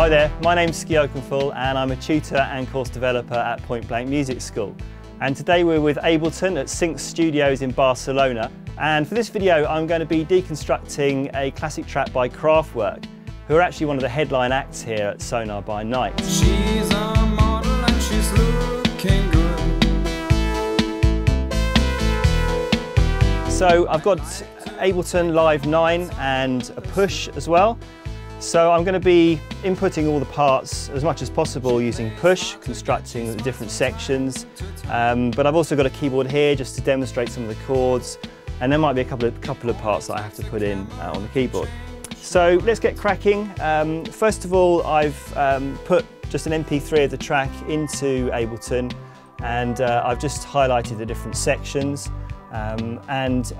Hi there, my name's Ski Oakenfull and I'm a tutor and course developer at Point Blank Music School. And today we're with Ableton at Sync Studios in Barcelona. And for this video I'm going to be deconstructing a classic track by Kraftwerk, who are actually one of the headline acts here at Sonar by Night. She's a model and she's looking good. So I've got Ableton Live 9 and a Push as well. So I'm going to be inputting all the parts as much as possible using Push, constructing the different sections. But I've also got a keyboard here just to demonstrate some of the chords, and there might be a couple of parts that I have to put in on the keyboard. So let's get cracking. First of all, I've put just an MP3 of the track into Ableton, and I've just highlighted the different sections. And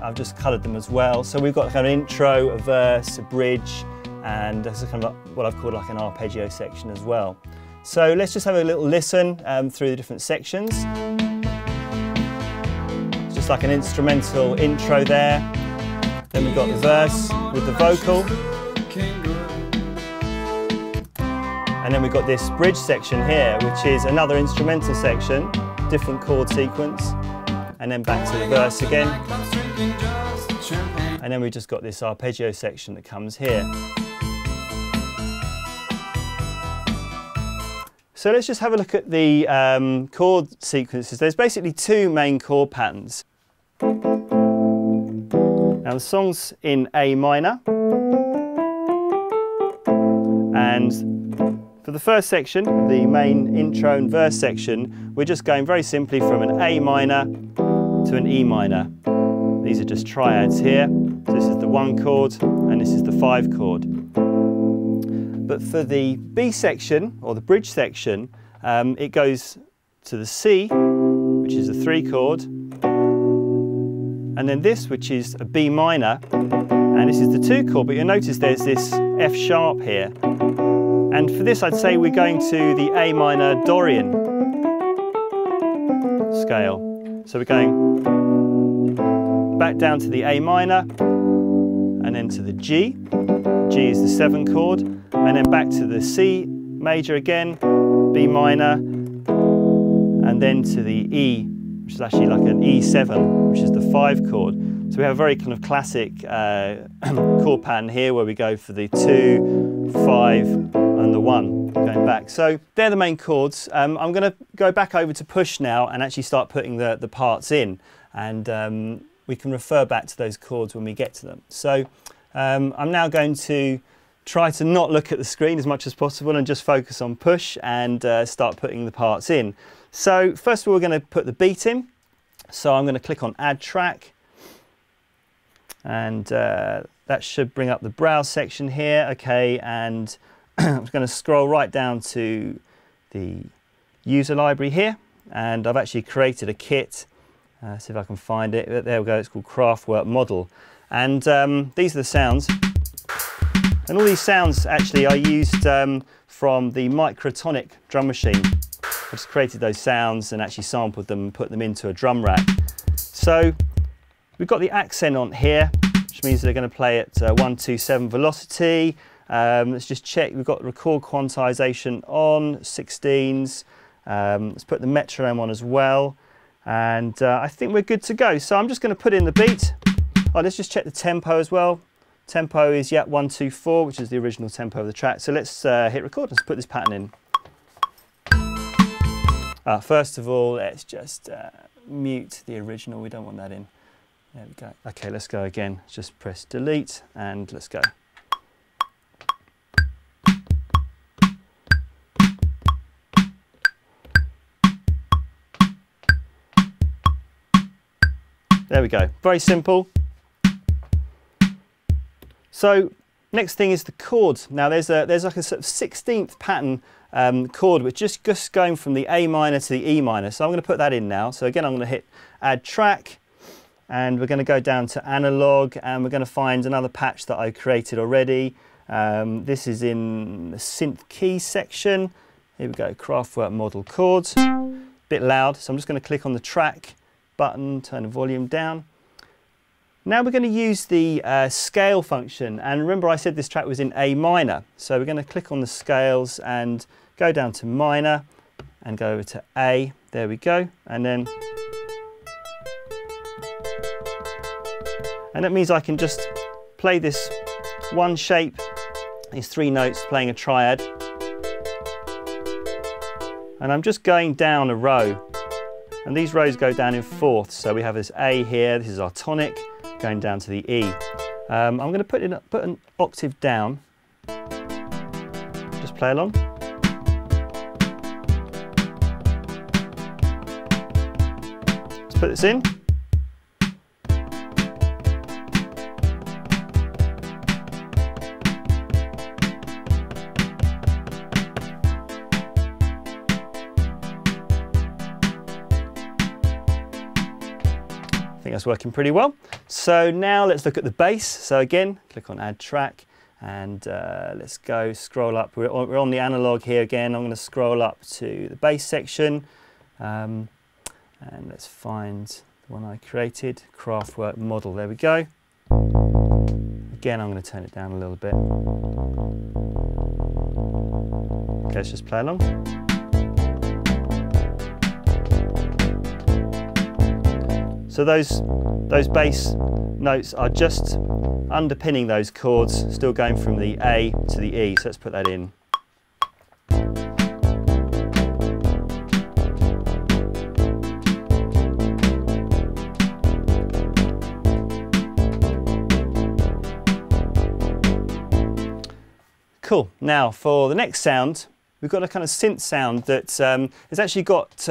I've just coloured them as well. So we've got kind of an intro, a verse, a bridge, and that's kind of what I've called like an arpeggio section as well. So let's just have a little listen through the different sections. It's just like an instrumental intro there. Then we've got the verse with the vocal. And then we've got this bridge section here, which is another instrumental section, different chord sequence. And then back to the verse again. And then we just got this arpeggio section that comes here. So let's just have a look at the chord sequences. There's basically two main chord patterns. Now the song's in A minor. And for the first section, the main intro and verse section, we're just going very simply from an A minor to an E minor. These are just triads here. So this is the 1 chord and this is the 5 chord. But for the B section, or the bridge section, it goes to the C, which is a 3 chord, and then this, which is a B minor, and this is the 2 chord, but you'll notice there's this F sharp here. And for this I'd say we're going to the A minor Dorian scale. So we're going back down to the A minor and then to the G. G is the 7 chord, and then back to the C major again, B minor, and then to the E, which is actually like an E7, which is the 5 chord. So we have a very kind of classic chord pattern here where we go for the 2, 5 and the 1. Going back. So they're the main chords. I'm going to go back over to Push now and actually start putting the parts in, and we can refer back to those chords when we get to them. So I'm now going to try to not look at the screen as much as possible and just focus on Push and start putting the parts in. So first of all, we're going to put the beat in. So I'm going to click on Add Track, and that should bring up the browse section here. Okay, and I'm just going to scroll right down to the user library here, and I've actually created a kit. See if I can find it. There we go, it's called Kraftwerk Model. And these are the sounds. And all these sounds actually are used from the Microtonic drum machine. I just created those sounds and actually sampled them and put them into a drum rack. So we've got the accent on here, which means they're going to play at 127 velocity. Let's just check, we've got record quantization on, 16s. Let's put the metronome on as well. And I think we're good to go. So I'm just going to put in the beat. Oh, let's just check the tempo as well. Tempo is, yeah, 124, which is the original tempo of the track. So let's hit record. Let's put this pattern in. First of all, let's just mute the original. We don't want that in. There we go. Okay, let's go again. Let's just press delete and let's go. There we go, very simple. So next thing is the chords. Now there's like a sort of 16th pattern chord, which is just going from the A minor to the E minor. So I'm going to put that in now. So again, I'm going to hit Add Track, and we're going to go down to Analog, and we're going to find another patch that I created already. This is in the synth key section. Here we go, Kraftwerk Model chords. Bit loud, so I'm just going to click on the track button, turn the volume down, Now we're going to use the scale function, and remember I said this track was in A minor, so we're going to click on the scales and go down to minor and go over to A, there we go, and then and that means I can just play this one shape, these three notes playing a triad, and I'm just going down a row, and these rows go down in fourths, so we have this A here, this is our tonic, going down to the E. I'm going to put an octave down, just play along. Let's put this in. I think that's working pretty well. So now let's look at the bass. So again, click on Add Track and let's go scroll up. We're on the analog here again. I'm going to scroll up to the bass section and let's find the one I created, Kraftwerk Model. There we go. Again, I'm going to turn it down a little bit. Okay, let's just play along. So those bass notes are just underpinning those chords, still going from the A to the E, so let's put that in. Cool, now for the next sound, we've got a kind of synth sound that has actually got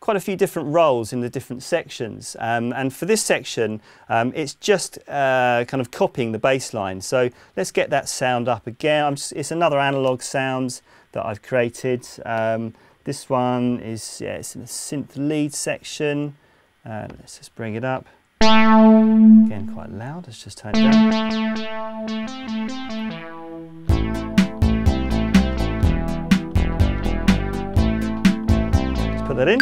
quite a few different roles in the different sections, and for this section it's just kind of copying the bass line. So let's get that sound up again. It's another analog sound that I've created. This one is, yeah, it's in the synth lead section. Let's just bring it up. Again, quite loud. Let's just turn it down. Let's put that in.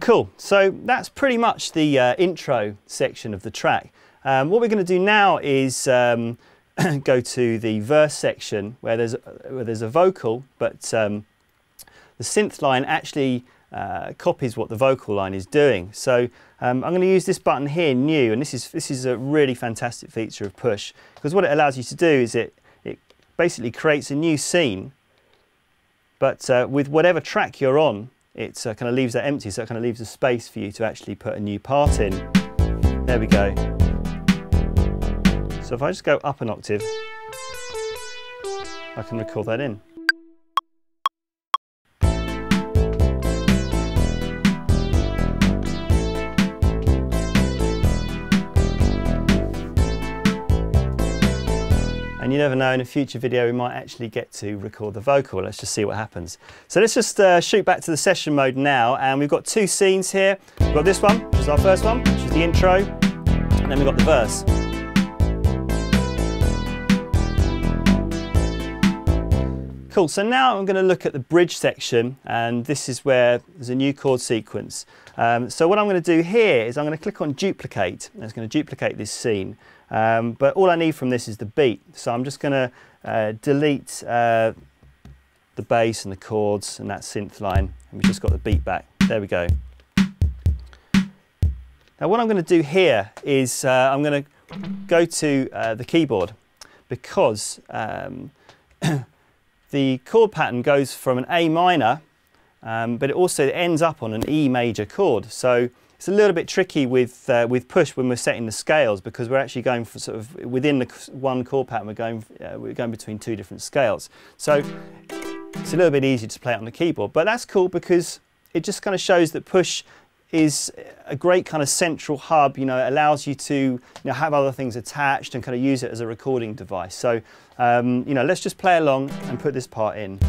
Cool, so that's pretty much the intro section of the track. What we're going to do now is go to the verse section where there's a vocal, but the synth line actually copies what the vocal line is doing. So I'm going to use this button here, New, and this is a really fantastic feature of Push, because what it allows you to do is it basically creates a new scene, but with whatever track you're on, it kind of leaves that empty, so it kind of leaves a space for you to actually put a new part in. There we go. So if I just go up an octave, I can record that in. And you never know, in a future video we might actually get to record the vocal. Let's just see what happens. So let's just shoot back to the session mode now, and we've got two scenes here. We've got this one, which is our first one, which is the intro, and then we've got the verse. Cool, so now I'm going to look at the bridge section, and this is where there's a new chord sequence. So what I'm going to do here is I'm going to click on Duplicate, and it's going to duplicate this scene. But all I need from this is the beat, so I'm just going to delete the bass and the chords and that synth line, and we've just got the beat back. There we go. Now what I'm going to do here is I'm going to go to the keyboard, because the chord pattern goes from an A minor, but it also ends up on an E major chord. So it's a little bit tricky with Push when we're setting the scales, because we're actually going for sort of within the one chord pattern. We're going between two different scales, so it's a little bit easier to play it on the keyboard. But that's cool because it just kind of shows that Push is a great kind of central hub. You know, it allows you to have other things attached and kind of use it as a recording device. So you know, let's just play along and put this part in.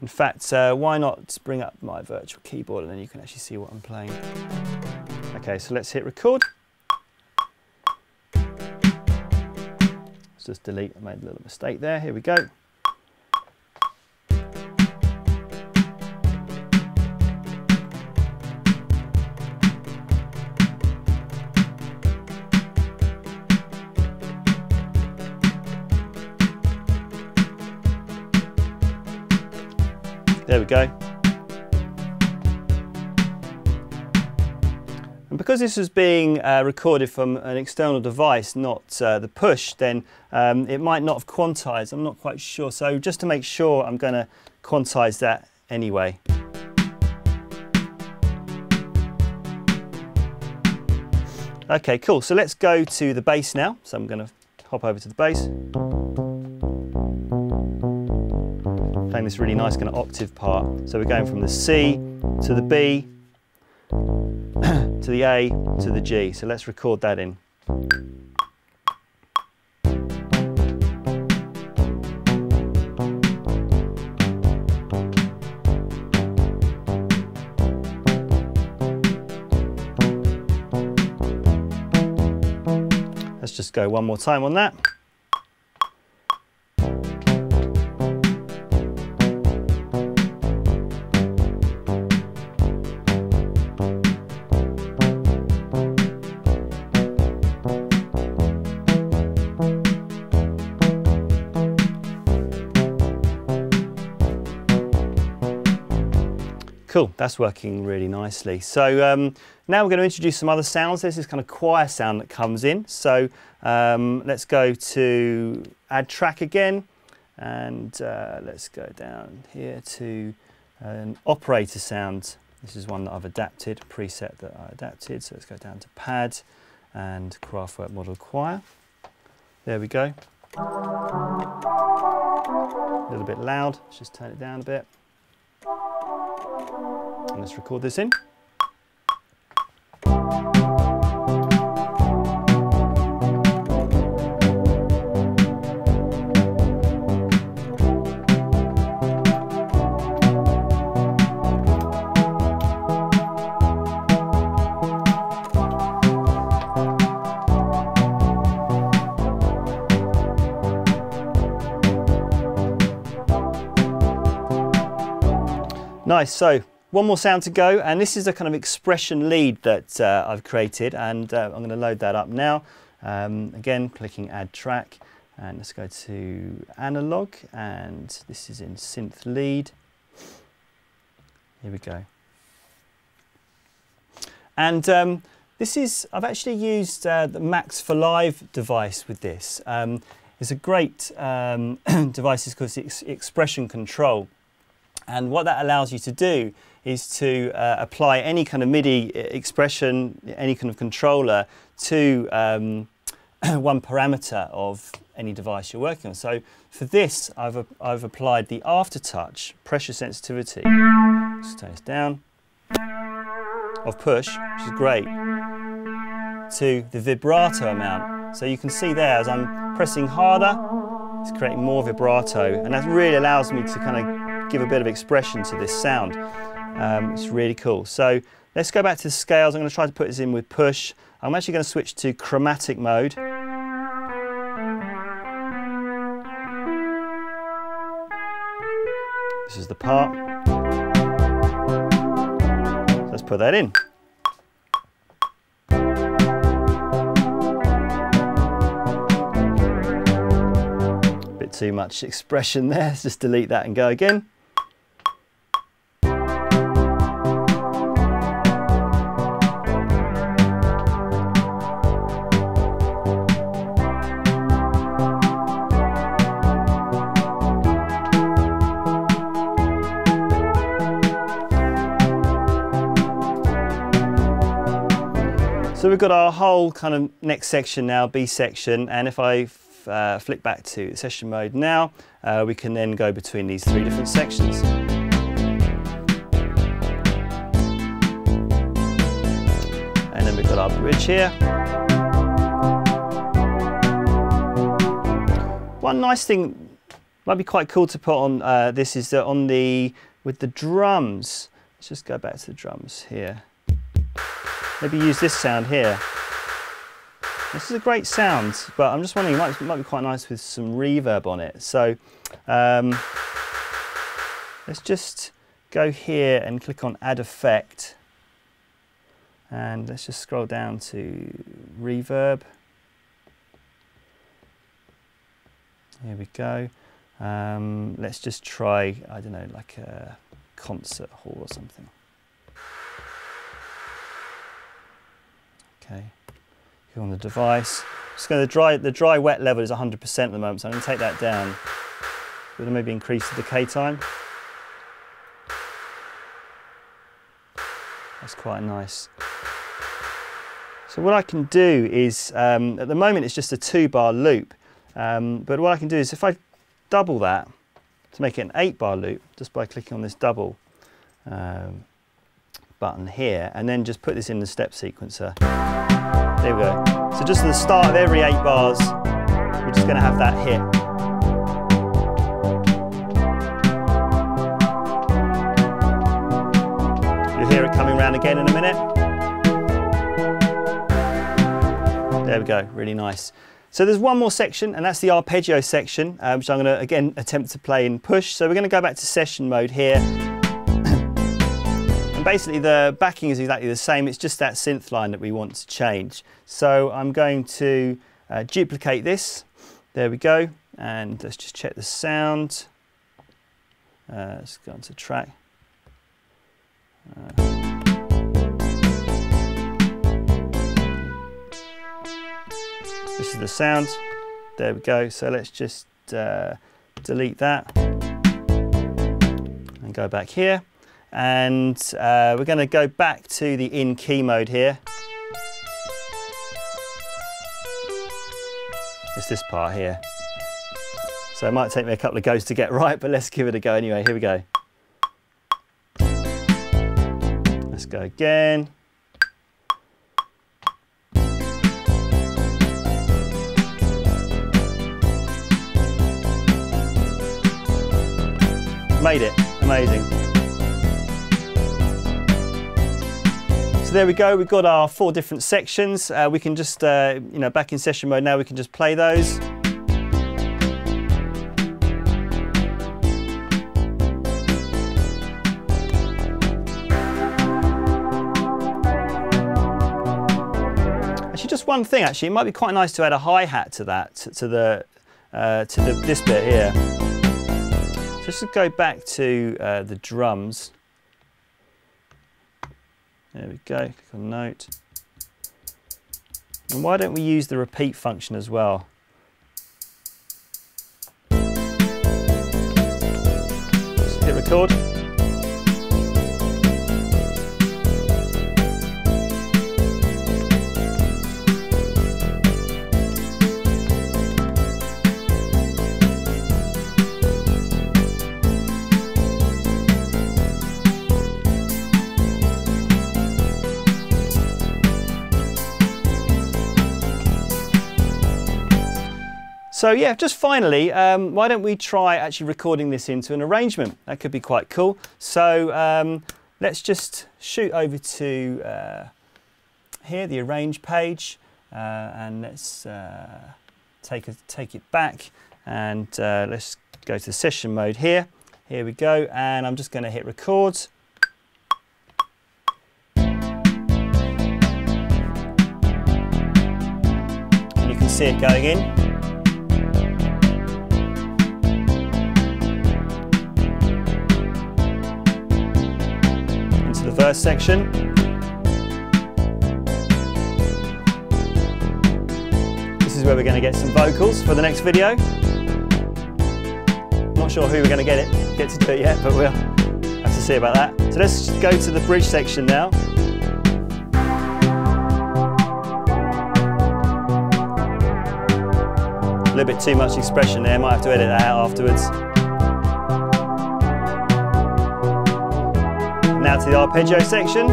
In fact, why not bring up my virtual keyboard and then you can actually see what I'm playing. Okay, so let's hit record. Let's just delete, I made a little mistake there, here we go. There we go. And because this was being recorded from an external device, not the Push, then it might not have quantized. I'm not quite sure. So just to make sure, I'm going to quantize that anyway. Okay, cool. So let's go to the bass now. So I'm going to hop over to the bass. Playing this really nice kind of octave part. So we're going from the C to the B to the A to the G. So let's record that in. Let's just go one more time on that. Cool, that's working really nicely. So now we're going to introduce some other sounds. There's this kind of choir sound that comes in. So let's go to add track again. And let's go down here to an operator sound. This is one that I've adapted, a preset that I adapted. So let's go down to pad and Kraftwerk model choir. There we go. A little bit loud, let's just turn it down a bit. And let's record this in. Nice, so one more sound to go, and this is a kind of expression lead that I've created, and I'm going to load that up now. Again, clicking add track, and let's go to Analog, and this is in synth lead. Here we go. And this is, I've actually used the Max for Live device with this. It's a great device, it's called Expression Control. And what that allows you to do is to apply any kind of MIDI expression, any kind of controller to one parameter of any device you're working on. So for this, I've applied the aftertouch pressure sensitivity. Let's turn this down. Of Push, which is great, to the vibrato amount. So you can see there as I'm pressing harder, it's creating more vibrato, and that really allows me to kind of give a bit of expression to this sound. It's really cool. So let's go back to the scales. I'm going to try to put this in with Push. I'm actually going to switch to chromatic mode. This is the part. Let's put that in. A bit too much expression there. Let's just delete that and go again. So we've got our whole kind of next section now, B section, and if I flick back to session mode now, we can then go between these three different sections. And then we've got our bridge here. One nice thing Might be quite cool to put on this is that on the, with the drums. Let's just go back to the drums here. Maybe use this sound here. This is a great sound, but I'm just wondering, it might be quite nice with some reverb on it. So let's just go here and click on Add Effect. And let's just scroll down to Reverb. Here we go. Let's just try, I don't know, like a concert hall or something. Okay. On the device, just going to the dry wet level is 100% at the moment, so I'm going to take that down. We're going to maybe increase the decay time. That's quite nice. So what I can do is, at the moment it's just a 2-bar loop, but what I can do is if I double that to make it an 8-bar loop, just by clicking on this double button here, and then just put this in the step sequencer. There we go. So just at the start of every 8 bars, we're just going to have that hit. You'll hear it coming round again in a minute. There we go, really nice. So there's one more section, and that's the arpeggio section, which I'm going to, again, attempt to play in Push. So we're going to go back to session mode here. Basically the backing is exactly the same, it's just that synth line that we want to change. So I'm going to duplicate this, there we go, and let's just check the sound. Let's go onto track. This is the sound, there we go, so let's just delete that and go back here. And we're going to go back to the in key mode here. It's this part here. So it might take me a couple of goes to get right, but let's give it a go anyway. Here we go. Let's go again. Made it. Amazing. There we go, we've got our 4 different sections. We can just, you know, back in session mode now, we can just play those. Actually, just one thing, actually, it might be quite nice to add a hi-hat to that, to this bit here. So just go back to the drums. There we go, click on note. And why don't we use the repeat function as well? Just hit record. So yeah, just finally, why don't we try actually recording this into an arrangement? That could be quite cool. So let's just shoot over to here, the arrange page, and let's take it back, and let's go to session mode here. Here we go, and I'm just going to hit record. And you can see it going in. Verse section. This is where we're going to get some vocals for the next video. Not sure who we're going to get to do it yet, but we'll have to see about that. So let's go to the bridge section now. A little bit too much expression there, might have to edit that out afterwards. Now to the arpeggio section.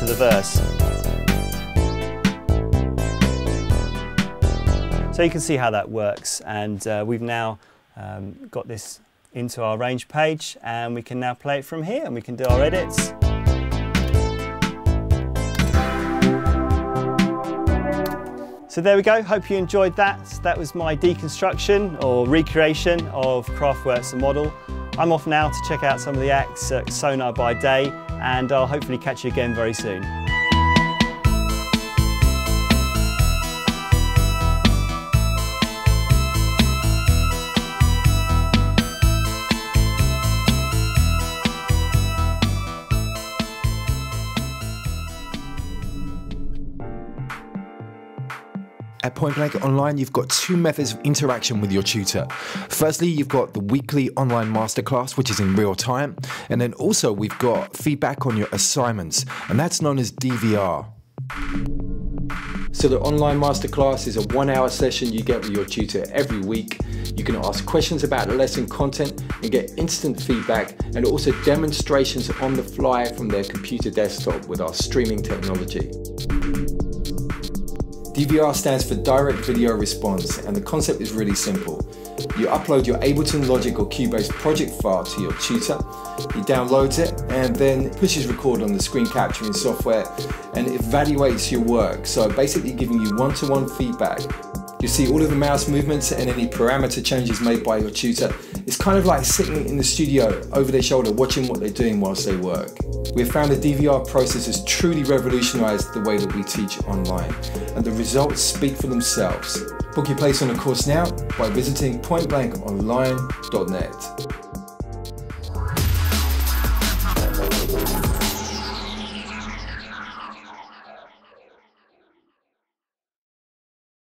into the verse. So you can see how that works, and we've now got this into our range page, and we can now play it from here and we can do our edits. So there we go, hope you enjoyed that. That was my deconstruction or recreation of Kraftwerk's model. I'm off now to check out some of the acts at Sonar by Day, and I'll hopefully catch you again very soon. At Point Blank Online, you've got two methods of interaction with your tutor. Firstly, you've got the weekly online masterclass, which is in real time. And then also we've got feedback on your assignments, and that's known as DVR. So the online masterclass is a 1 hour session you get with your tutor every week. You can ask questions about the lesson content and get instant feedback, and also demonstrations on the fly from their computer desktop with our streaming technology. DVR stands for Direct Video Response, and the concept is really simple. You upload your Ableton, Logic or Cubase project file to your tutor, he downloads it and then pushes record on the screen capturing software and evaluates your work, so basically giving you one-to-one feedback. You see all of the mouse movements and any parameter changes made by your tutor. It's kind of like sitting in the studio over their shoulder watching what they're doing whilst they work. We've found the DVR process has truly revolutionized the way that we teach online, and the results speak for themselves. Book your place on a course now by visiting pointblankonline.net.